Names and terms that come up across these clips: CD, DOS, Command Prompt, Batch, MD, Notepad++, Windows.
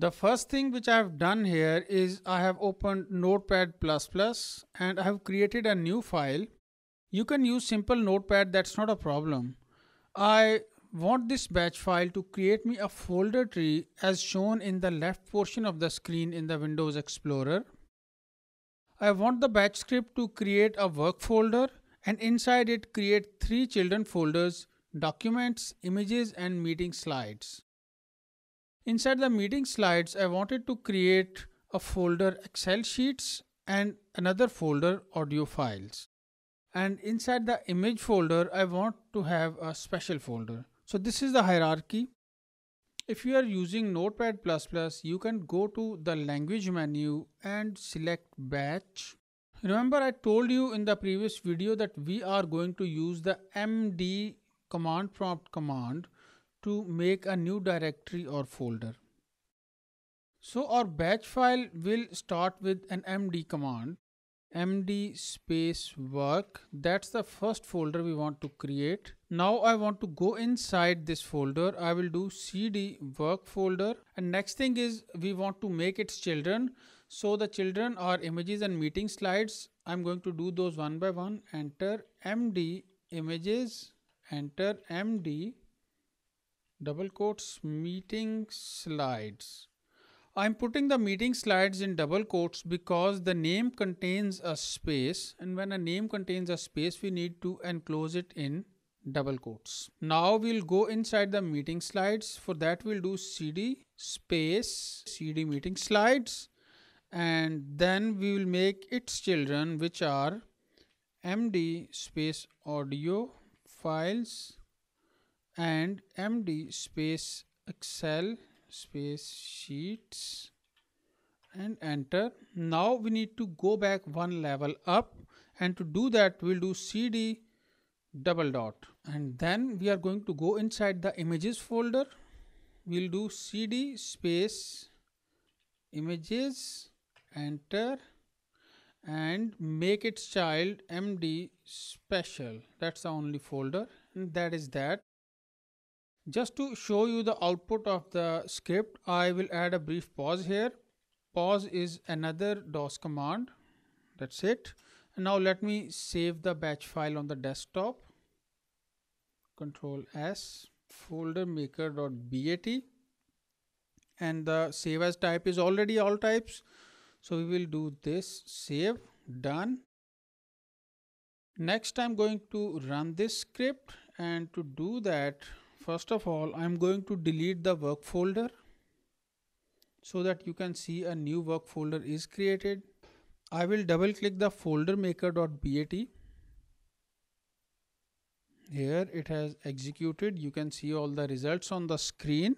The first thing which I have done here is I have opened Notepad++ and I have created a new file. You can use simple Notepad, that's not a problem. I want this batch file to create me a folder tree as shown in the left portion of the screen in the Windows Explorer. I want the batch script to create a work folder and inside it create three children folders: documents, images and meeting slides. Inside the meeting slides, I wanted to create a folder Excel sheets and another folder audio files. And inside the image folder, I want to have a special folder. So this is the hierarchy. If you are using Notepad++, you can go to the language menu and select Batch. Remember, I told you in the previous video that we are going to use the MD command prompt command to make a new directory or folder. So our batch file will start with an MD command. MD space work, that's the first folder we want to create. Now I want to go inside this folder. I will do CD work folder, and next thing is we want to make its children. So the children are images and meeting slides. I'm going to do those one by one. Enter MD images, enter MD double quotes meeting slides. I'm putting the meeting slides in double quotes because the name contains a space, and when a name contains a space we need to enclose it in double quotes. Now we'll go inside the meeting slides. For that we'll do CD space CD meeting slides, and then we will make its children, which are MD space audio files and MD space Excel space sheets, and enter. Now we need to go back one level up, and to do that we'll do CD double dot, and then we are going to go inside the images folder. We'll do CD space images, enter, and make its child MD special. That's the only folder, and that is that. Just to show you the output of the script, I will add a brief pause here. Pause is another DOS command. That's it. And now let me save the batch file on the desktop. Control S, foldermaker.bat, and the save as type is already all types. So we will do this, save, done. Next I'm going to run this script, and to do that, first of all, I'm going to delete the work folder so that you can see a new work folder is created. I will double click the foldermaker.bat. Here it has executed. You can see all the results on the screen,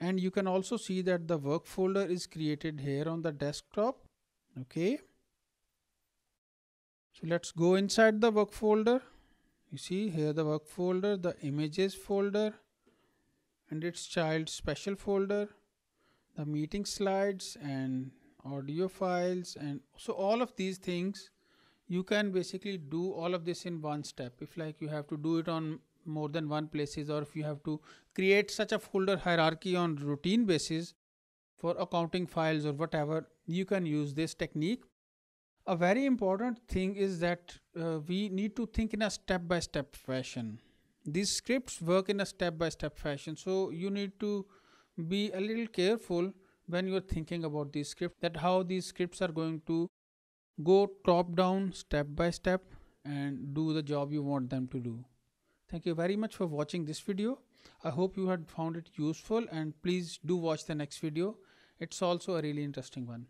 and you can also see that the work folder is created here on the desktop. Okay. So let's go inside the work folder. You see here the work folder, the images folder and its child special folder, the meeting slides and audio files, and so all of these things you can basically do all of this in one step. If like you have to do it on more than one places, or if you have to create such a folder hierarchy on routine basis for accounting files or whatever, you can use this technique. A very important thing is that we need to think in a step-by-step fashion. These scripts work in a step-by-step fashion. So you need to be a little careful when you're thinking about these scripts, that how these scripts are going to go top-down, step-by-step, and do the job you want them to do. Thank you very much for watching this video. I hope you had found it useful, and please do watch the next video. It's also a really interesting one.